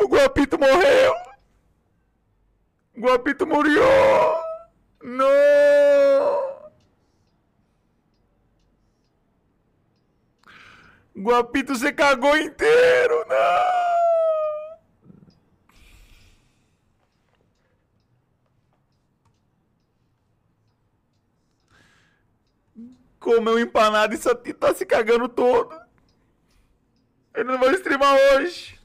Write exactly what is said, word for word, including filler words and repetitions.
O Guapito morreu! O Guapito morreu! Não! O Guapito se cagou inteiro! Não! Comeu empanado e só tá se cagando todo. Ele não vai streamar hoje.